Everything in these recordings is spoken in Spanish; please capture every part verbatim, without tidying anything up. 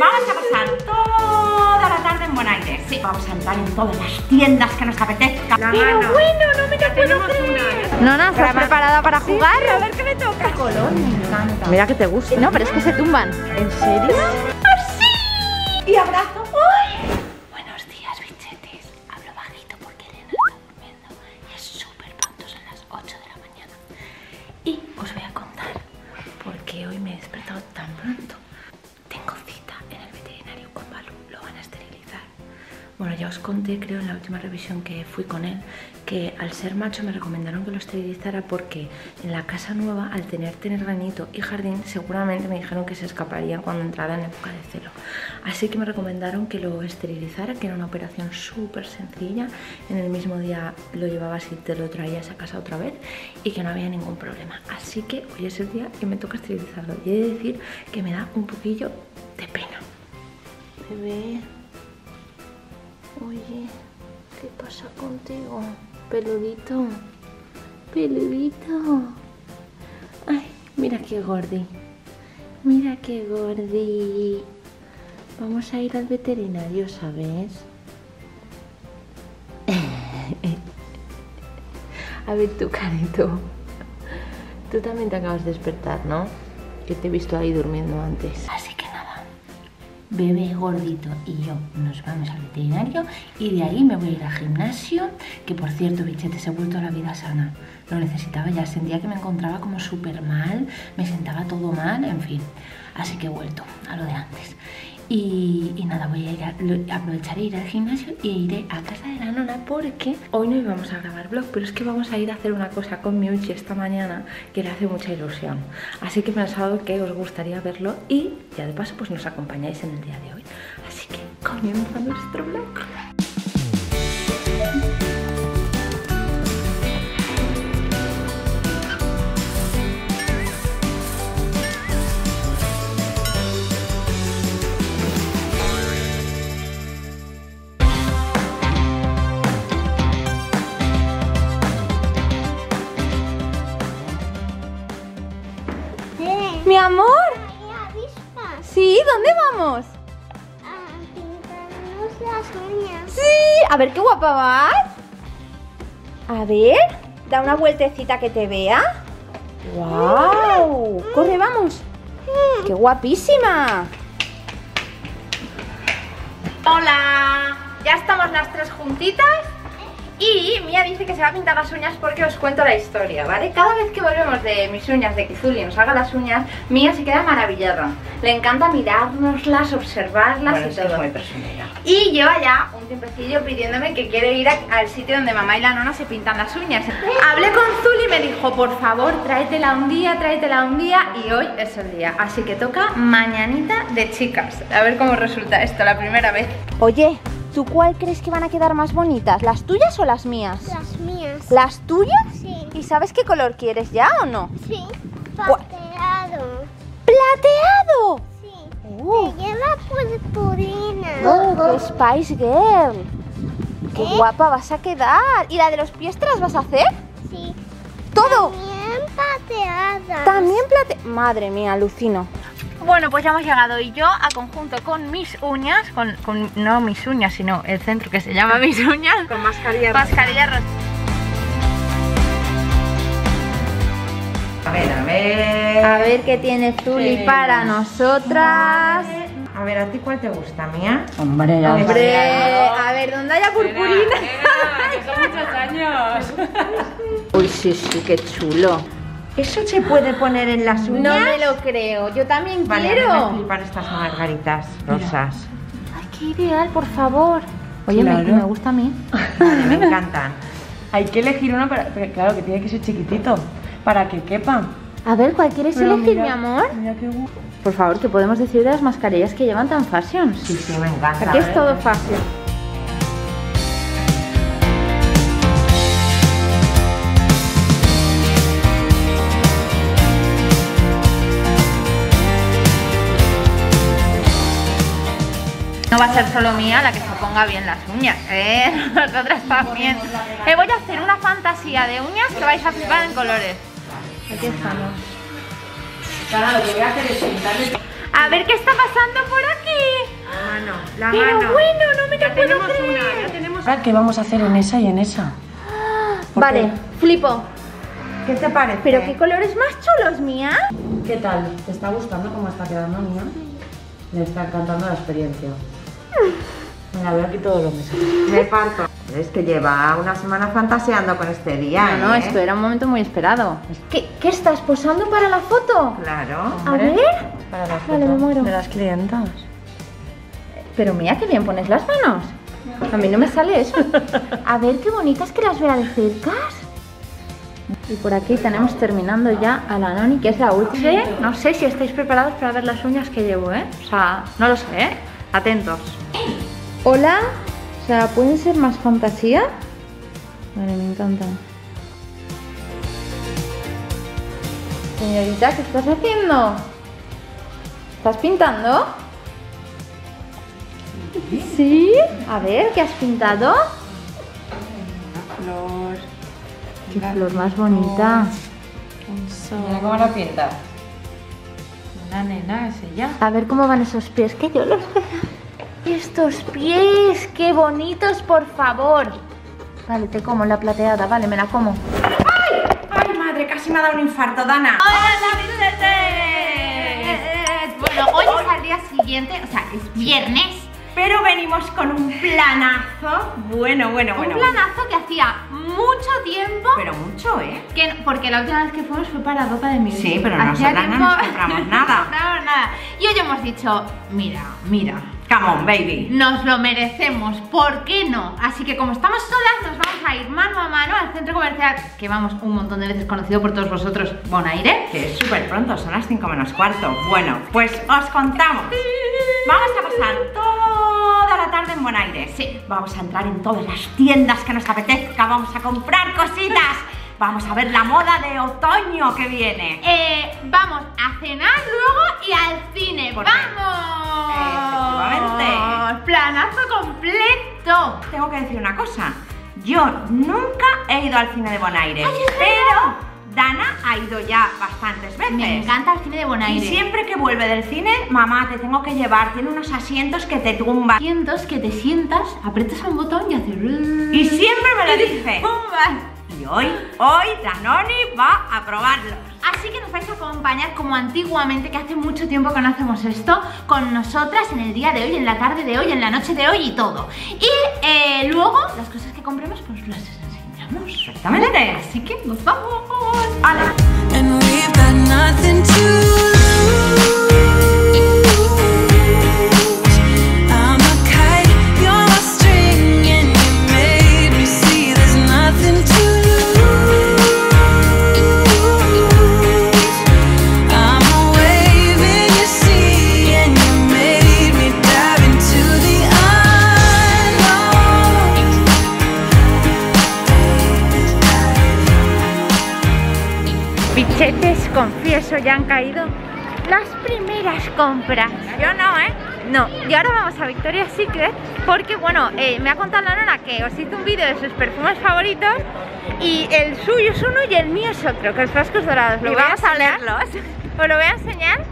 Vamos a pasar toda la tarde en Bonaire. Sí, vamos a entrar en todas las tiendas que nos apetezca. La Pero mano. bueno, no me la puedo creer. Nona, ¿estás la preparada mano. para jugar? Sí, sí, a ver qué me toca. El color me encanta. Mira que te gusta. No, pero es que se tumban. ¿En serio? ¡Sí! Y abrazo. ¡Uy! Buenos días, bichetes. Hablo bajito porque Elena está durmiendo. Y es súper pronto, son las ocho de la mañana. Y os voy a contar por qué hoy me he despertado tan pronto. Tengo cita en el veterinario con Balu, lo van a esterilizar. Bueno, ya os conté, creo, en la última revisión que fui con él, que al ser macho me recomendaron que lo esterilizara porque en la casa nueva, al tener terrenito y jardín, seguramente me dijeron que se escaparía cuando entrara en época de celo. Así que me recomendaron que lo esterilizara, que era una operación súper sencilla. En el mismo día lo llevabas y te lo traías a casa otra vez y que no había ningún problema. Así que hoy es el día que me toca esterilizarlo y he de decir que me da un poquillo de pena. Bebé, oye, ¿qué pasa contigo? Peludito, peludito. Ay, mira qué gordi, mira qué gordi. Vamos a ir al veterinario, ¿sabes? A ver tu careto. Tú también te acabas de despertar, ¿no? Que te he visto ahí durmiendo antes. Así que nada, bebé gordito y yo nos vamos al veterinario y de ahí me voy a ir al gimnasio, que por cierto, bichetes, he vuelto a la vida sana. Lo necesitaba ya, sentía que me encontraba como súper mal, me sentaba todo mal, en fin. Así que he vuelto a lo de antes. Y, y nada, voy a ir a, lo, aprovecharé ir al gimnasio y iré a casa de la nona porque hoy no íbamos a grabar vlog, pero es que vamos a ir a hacer una cosa con Miuchi esta mañana que le hace mucha ilusión. Así que he pensado que os gustaría verlo y ya de paso pues nos acompañáis en el día de hoy. Así que comienza nuestro vlog. ¡Mi amor! Hay avispas. Sí, ¿dónde vamos? A pintarnos las uñas. Sí, a ver qué guapa vas. A ver, da una vueltecita que te vea. ¡Wow! Mm. ¡Corre, vamos! Mm. ¡Qué guapísima! ¡Hola! Ya estamos las tres juntitas. Y Mia dice que se va a pintar las uñas porque os cuento la historia, ¿vale? Cada vez que volvemos de mis uñas, de que Zuli nos haga las uñas, Mia se queda maravillada. Le encanta mirárnoslas, observarlas bueno, y todo. Es muy personal. Y lleva ya un tiempecillo pidiéndome que quiere ir a, al sitio donde mamá y la nona se pintan las uñas. Hablé con Zuli y me dijo, por favor, tráetela un día, tráetela un día. Y hoy es el día, así que toca mañanita de chicas. A ver cómo resulta esto, la primera vez. Oye, ¿tú cuál crees que van a quedar más bonitas? ¿Las tuyas o las mías? Las mías. ¿Las tuyas? Sí. ¿Y sabes qué color quieres ya o no? Sí, plateado. ¿Plateado? Sí. Uh. Me lleva purpurina. Oh, ¡qué Spice Girl! ¡Qué ¿Eh? guapa vas a quedar! ¿Y la de los pies te las vas a hacer? Sí. ¿Todo? También plateada. También plateada. Madre mía, alucino. Bueno, pues ya hemos llegado y yo a conjunto con mis uñas, con, con no mis uñas, sino el centro que se llama mis uñas. Con mascarilla rosa. Mascarilla rosa. A ver, a ver. A ver qué tiene Zuli sí. para nosotras. A ver, ¿a ti cuál te gusta, Mía? Hombre, ya Hombre, no. a ver, ¿dónde haya purpurina? Mira, mira, que son muchos años. Uy, sí, sí, qué chulo. ¿Eso se puede poner en las uñas? No me lo creo, yo también vale, quiero. Vale, me voy a flipar estas margaritas rosas. Mira. Ay, qué ideal, por favor. Oye, claro. me, me gusta a mí. Vale, me encantan. Hay que elegir uno, para, pero claro, que tiene que ser chiquitito, para que quepa. A ver, ¿cuál quieres pero elegir, mira, mi amor? Mira qué guapo. Por favor, ¿qué podemos decir de las mascarillas que llevan tan fashion? Sí, sí, me encanta. Aquí es todo fashion. No va a ser solo Mía la que se ponga bien las uñas, ¿eh? Nosotras también. Eh, voy a hacer una fantasía de uñas que vais a flipar en colores. Aquí estamos. A ver qué está pasando por aquí. La Pero mano. bueno, no me la puedo tenemos creer. Una, ya tenemos Ahora, ¿qué vamos a hacer en esa y en esa? Vale, qué? flipo. ¿Qué te parece? Pero qué colores más chulos, Mía. ¿Qué tal? ¿Te está gustando cómo está quedando, Mía? Me está encantando la experiencia. Mira, veo aquí todos los meses. Me parto. Es que lleva una semana fantaseando con este día. No, no, ¿eh? Esto era un momento muy esperado. ¿Qué, qué estás posando para la foto? Claro. Hombre. A ver. Para la foto. Vale, me muero. De las clientas. Pero mira qué bien pones las manos. A mí no me sale eso. A ver qué bonitas que las vea de cerca. Y por aquí tenemos terminando ya a la Noni, que es la última. No sé si estáis preparados para ver las uñas que llevo, ¿eh? O sea, no lo sé, ¿eh? Atentos. Hola. O sea, ¿pueden ser más fantasía? Vale, me encanta. Señorita, ¿qué estás haciendo? ¿Estás pintando? Sí. A ver, ¿qué has pintado? Una flor. Qué flor más bonita. Un sol. Mira cómo la pinta. Una nena, es ella. A ver cómo van esos pies, que yo los veo. Estos pies, qué bonitos, por favor. Vale, te como la plateada, vale, me la como. ¡Ay! ¡Ay, madre! Casi me ha dado un infarto, Dana. ¡Hola, visitantes! Bueno, hoy es al día siguiente, o sea, es viernes. Pero venimos con un planazo. Bueno, bueno, bueno. Un planazo que hacía mucho tiempo. Pero mucho, ¿eh? Que, porque la última vez que fuimos fue para la boda de mi vida. Sí, pero nosotras tiempo... no nos compramos nada. No compramos nada. Y hoy hemos dicho, mira, mira. Come on, baby. Nos lo merecemos, ¿por qué no? Así que como estamos solas, nos vamos a ir mano a mano al centro comercial, que vamos un montón de veces conocido por todos vosotros, Bonaire. Que es súper pronto, son las cinco menos cuarto. Bueno, pues os contamos. Vamos a pasar toda la tarde en Bonaire. Sí. Vamos a entrar en todas las tiendas que nos apetezca, vamos a comprar cositas. Vamos a ver la moda de otoño que viene. Eh, vamos a cenar luego y al cine. ¿Por ¡Vamos! Efectivamente. Planazo completo. Tengo que decir una cosa. Yo nunca he ido al cine de Bonaire. Ay, pero Dana ha ido ya bastantes veces. Me encanta el cine de Bonaire. Y siempre que vuelve del cine, mamá, te tengo que llevar. Tiene unos asientos que te tumban. Asientos que te sientas, aprietas un botón y haces... Y siempre me lo dice. ¡Pumba! Y hoy, hoy Danone va a probarlos. Así que nos vais a acompañar como antiguamente, que hace mucho tiempo que no hacemos esto, con nosotras en el día de hoy, en la tarde de hoy, en la noche de hoy y todo. Y eh, luego las cosas que compremos pues las enseñamos. Exactamente. Así que nos vamos. ¡Hala! Confieso, ya han caído las primeras compras. Yo no, ¿eh? No. Y ahora vamos a Victoria's Secret porque, bueno, eh, me ha contado la nona que os hizo un vídeo de sus perfumes favoritos y el suyo es uno y el mío es otro, que los frascos dorados. Lo y voy vamos a leerlos. Os lo voy a enseñar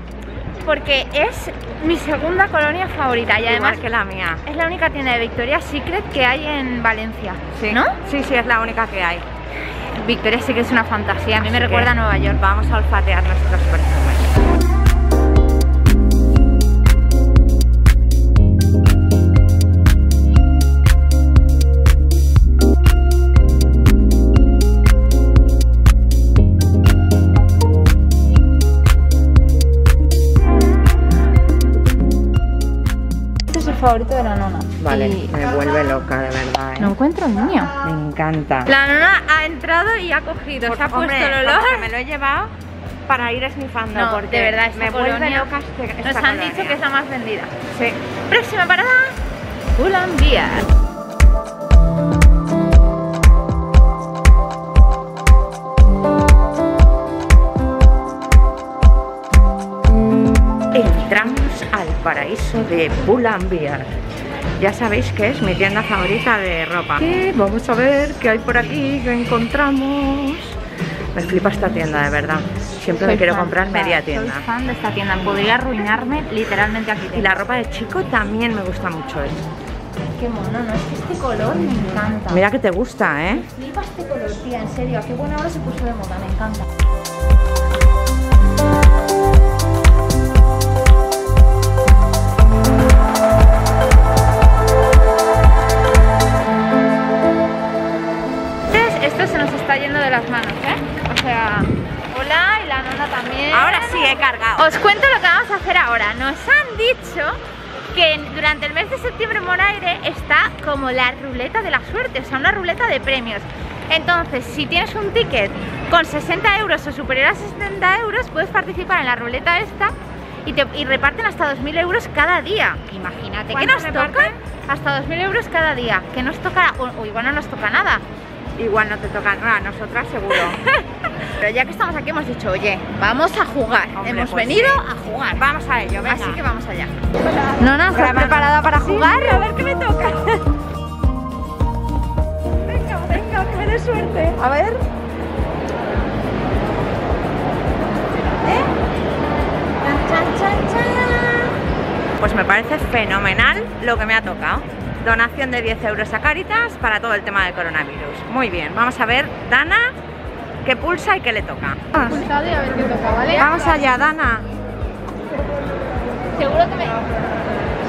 porque es mi segunda colonia favorita y además igual que la mía. Es la única tienda de Victoria's Secret que hay en Valencia, sí. ¿No? Sí, sí, es la única que hay. Victoria sí que es una fantasía, a mí me recuerda a Nueva York. Vamos a olfatear nuestros perfumes. Favorito de la nona. Vale, y... me vuelve loca, de verdad, ¿eh? No encuentro el mío. Me encanta. La nona ha entrado y ha cogido, por, se ha hombre, puesto el olor. Me lo he llevado para ir esnifando, no, porque de verdad, me colonia, vuelve loca este, esta Nos han colonia. dicho que es la más vendida. Sí. Próxima parada, Colombia. Paraíso de Bonaire. Ya sabéis que es mi tienda favorita de ropa. Y vamos a ver qué hay por aquí, qué encontramos. Me flipa esta tienda, de verdad. siempre soy me quiero fan, comprar o sea, media tienda. Soy fan de esta tienda, podría arruinarme literalmente aquí. Y la ropa de chico también me gusta mucho, ¿eh? Qué mono, ¿no? Es que este color me encanta. Mira que te gusta, ¿eh? Me flipa este color, tía, en serio. A qué buena hora se puso de moda, me encanta. Esto se nos está yendo de las manos, ¿eh? O sea, hola, y la nona también. Ahora sí he cargado. Os cuento lo que vamos a hacer ahora. Nos han dicho que durante el mes de septiembre Bonaire está como la ruleta de la suerte, o sea, una ruleta de premios. Entonces, si tienes un ticket con sesenta euros o superior a sesenta euros, puedes participar en la ruleta esta y, te, y reparten hasta dos mil euros cada día. Imagínate, ¿qué nos tocan? Hasta dos mil euros cada día. Que nos tocará, o, o igual no nos toca nada. Igual no te toca nada, a nosotras seguro. Pero ya que estamos aquí hemos dicho, oye, vamos a jugar. Hombre, hemos pues venido sí. a jugar. Vamos a ello, venga. Así que vamos allá. Hola. ¿Nona, estás preparada para jugar? Sí, a ver qué me toca. Venga, venga, que me dé suerte. A ver. ¿Eh? Pues me parece fenomenal lo que me ha tocado. Donación de diez euros a Caritas para todo el tema del coronavirus. Muy bien, vamos a ver, Dana, qué pulsa y qué le toca. Vamos, a ver qué toca, ¿vale? Vamos allá, Dana. Seguro que me...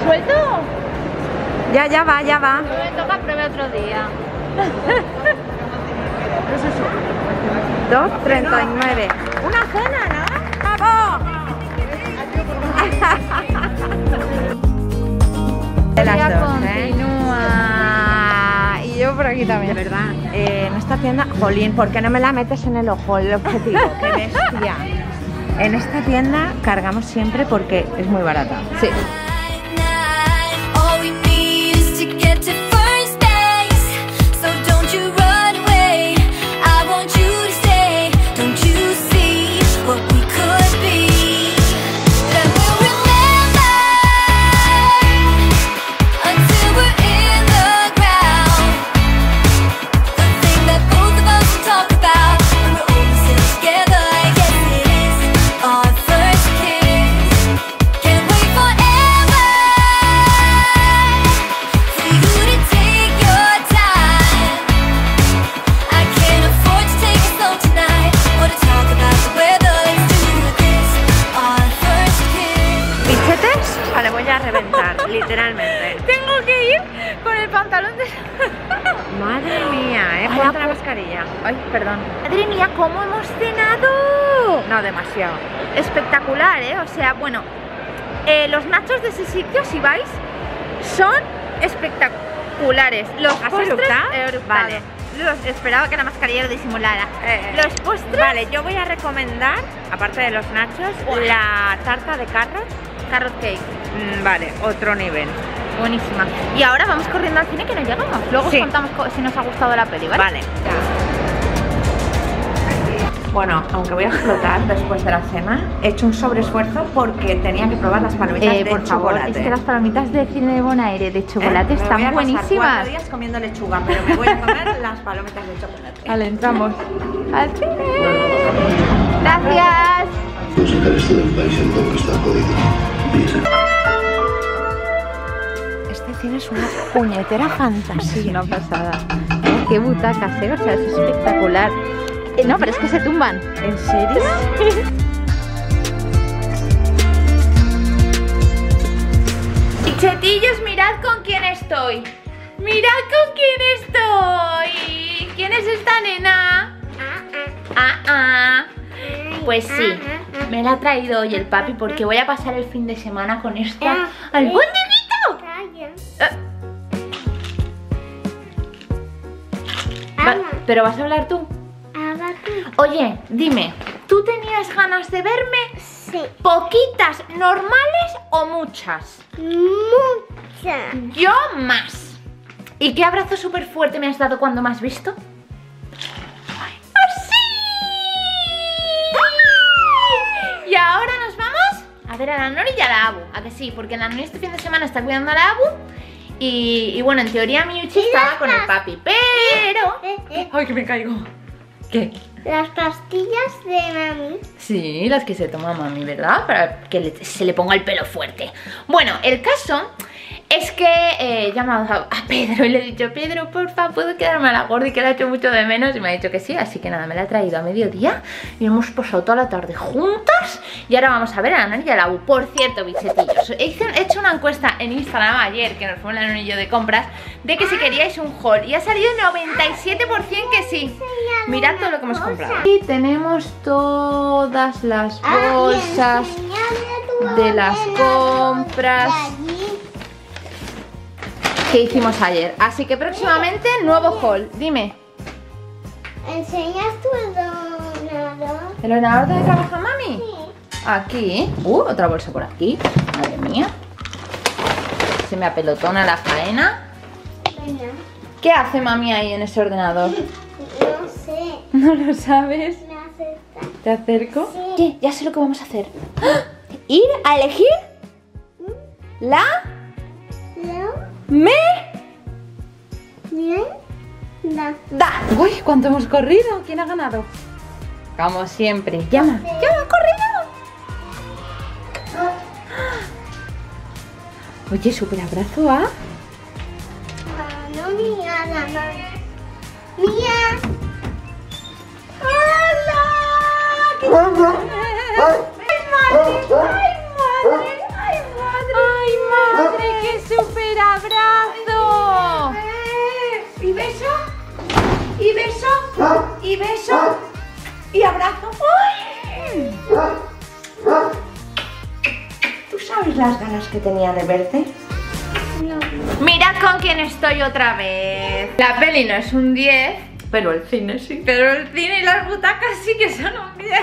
¿Suelto? Ya, ya va, ya va. No me toca, pruebe otro día. dos treinta y nueve. Una cena, ¿no? ¡Vamos! De las dos, continúa. ¿Eh? Y yo por aquí también. De verdad, eh, en esta tienda, jolín, ¿por qué no me la metes en el ojo? El objetivo, qué bestia. En esta tienda cargamos siempre porque es muy barata. Sí. Literalmente. Tengo que ir con el pantalón de... Madre mía, eh, ponte la mascarilla. Ay, perdón. Madre mía, cómo hemos cenado. No, demasiado. Espectacular, eh, o sea, bueno, eh, los nachos de ese sitio, si vais, son espectaculares. Los postres... Eh, vale. Los, esperaba que la mascarilla lo disimulara. Eh, los postres... Vale, yo voy a recomendar, aparte de los nachos, wow. la tarta de carrot. Carrot cake. Mm, vale, otro nivel. Buenísima. Y ahora vamos corriendo al cine que nos llegamos. Luego sí. os contamos co si nos ha gustado la peli, ¿vale? Vale. Bueno, aunque voy a explotar después de la cena, he hecho un sobreesfuerzo porque tenía que probar las palomitas eh, de por chocolate. Favor, es que las palomitas de cine de Bonaire de chocolate eh, están me voy a buenísimas. Pasar cuatro días comiendo lechuga, pero me voy a comer las palomitas de chocolate. Vale, entramos al cine. Gracias. No sacar esto del país en todo que está jodido. Este cine es una puñetera fantasía. Es una pasada. Qué butacas, ¿eh? O sea, es espectacular. Eh, no, pero es que se tumban. ¿En serio? Y chetillos, mirad con quién estoy. Mirad con quién estoy. ¿Quién es esta nena? Ah, ah. Pues sí. Me la ha traído hoy el papi porque voy a pasar el fin de semana con esta al buen dedito. ¿Pero vas a hablar tú? Oye, dime, ¿tú tenías ganas de verme? Sí. ¿Poquitas, normales o muchas? Muchas. Yo más. ¿Y qué abrazo súper fuerte me has dado cuando me has visto? Y ahora nos vamos a ver a la Nori y a la Abu. ¿A que sí? Porque la Nori este fin de semana está cuidando a la Abu. Y, y bueno, en teoría Miuchi estaba con el papi. Pero... ¡Ay, que me caigo! ¿Qué? Las pastillas de mami. Sí, las que se toma mami, ¿verdad? Para que le, se le ponga el pelo fuerte. Bueno, el caso es que eh, he llamado a Pedro y le he dicho: Pedro, porfa, ¿puedo quedarme a la Gordi? Que la he hecho mucho de menos. Y me ha dicho que sí, así que nada, me la he traído a mediodía y hemos pasado toda la tarde juntas. Y ahora vamos a ver a la nani y a la U. Por cierto, bichetillos, he hecho una encuesta en Instagram ayer, que nos fue un anillo de compras, de que si queríais un haul, y ha salido noventa y siete por ciento que sí. Mirad todo lo que hemos comprado. Aquí tenemos todas las bolsas de las compras que hicimos ayer. Así que próximamente nuevo haul. Dime. ¿Enseñas tu ordenador? ¿El ordenador donde trabaja mami? Sí. Aquí. Uh, otra bolsa por aquí. Madre mía. Se me apelotona la faena. ¿Qué hace mami ahí en ese ordenador? No sé. ¿No lo sabes? Me acerca. ¿Te acerco? Sí. ¿Qué? Ya sé lo que vamos a hacer. ¡Ah! Ir a elegir la... ¿No? Me... Bien. Da. Da. Uy, ¿cuánto hemos corrido? ¿Quién ha ganado? Como siempre. Llama. No sé. Llama, corre, llama. Oh. Oye, súper abrazo a... ¿eh? Mía, la madre. Mía. ¡Hola! ¡Qué madre! ¡Ay, madre! ¡Ay, madre! ¡Ay, madre! ¡Qué súper abrazo! Y beso. Y beso. Y beso. Y abrazo. ¡Ay! ¿Tú sabes las ganas que tenía de verte? Mirad con quién estoy otra vez. La peli no es un diez, pero el cine sí. Pero el cine y las butacas sí que son un diez.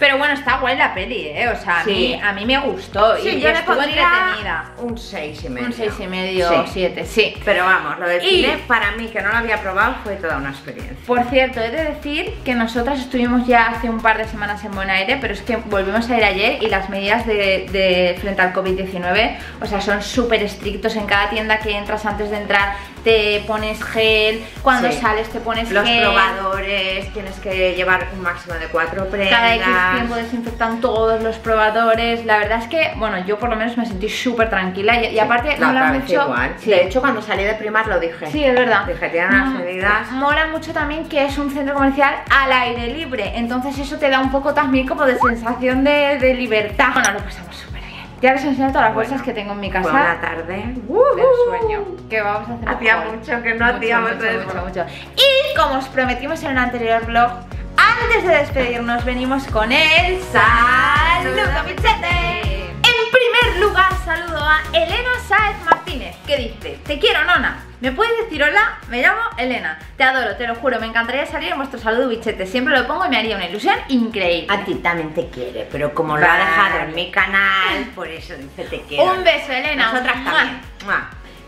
Pero bueno, está guay la peli, ¿eh? O sea, sí. a, mí, a mí me gustó. Sí, y yo le pondría entretenida. Un seis y medio. Un seis y medio, siete, sí. Pero vamos, lo del y... cine para mí, que no lo había probado, fue toda una experiencia. Por cierto, he de decir que nosotras estuvimos ya hace un par de semanas en Bonaire, pero es que volvimos a ir ayer y las medidas de, de frente al COVID diecinueve, o sea, son súper estrictos. En cada tienda que entras, antes de entrar te pones gel, cuando sí. sales te pones los gel. Los probadores, tienes que llevar un máximo de cuatro prendas. Cada X tiempo desinfectan todos los probadores. La verdad es que, bueno, yo por lo menos me sentí súper tranquila. Y, y aparte, no mola mucho. Igual. Sí. De hecho, cuando salí de Primark lo dije. Sí, es verdad. Dije, tienen las medidas. Mola mucho también que es un centro comercial al aire libre. Entonces eso te da un poco también como de sensación de, de libertad. Bueno, lo pasamos súper. Ya les enseño todas las bolsas bueno, que tengo en mi casa. Buena tarde. Uh -huh. Del sueño. Que vamos a hacer. Hacía mucho que no hacíamos mucho, mucho, mucho. Y como os prometimos en el anterior vlog, antes de despedirnos venimos con el saludo pichete. En primer lugar saludo a Elena Saez Martínez, que dice: te quiero, nona. ¿Me puedes decir hola? Me llamo Elena. Te adoro, te lo juro, me encantaría salir en vuestro saludo bichete. Siempre lo pongo y me haría una ilusión increíble. A ti también te quiere, pero como lo ha dejado en mi canal, por eso dice te quiero. Un beso, Elena. Nosotras también.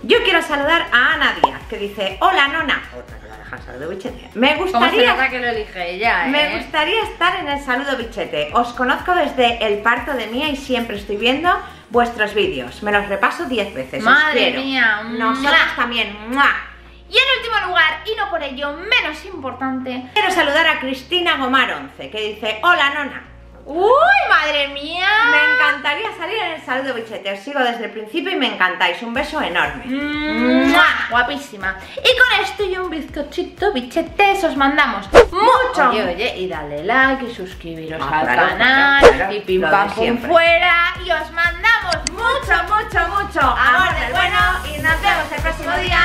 Yo quiero saludar a Ana Díaz, que dice: hola, nona. Otra que la deja el saludo bichete. Me gustaría que lo elige ella, ¿eh? Me gustaría estar en el saludo bichete. Os conozco desde el parto de Mia y siempre estoy viendo vuestros vídeos. Me los repaso diez veces. Madre mía. Nosotras también. Y en último lugar, y no por ello menos importante, quiero saludar a Cristina Gomar once, que dice: hola, nona. ¡Uy, madre mía! Me encantaría salir en el saludo bichete. Os sigo desde el principio y me encantáis. Un beso enorme. ¡Mua! Guapísima. Y con esto y un bizcochito bichetes os mandamos mucho. Oye, oye, y dale like y suscribiros ah, al claro, canal claro, claro, y pim pam pum fuera. Y os mandamos mucho, mucho, mucho amor del bueno. Y nos vemos el próximo día.